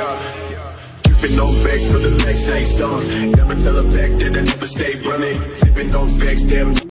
Sipping on facts till the legs ain't sung. Never tell a fact that I never stay running. Sipping on facts, damn.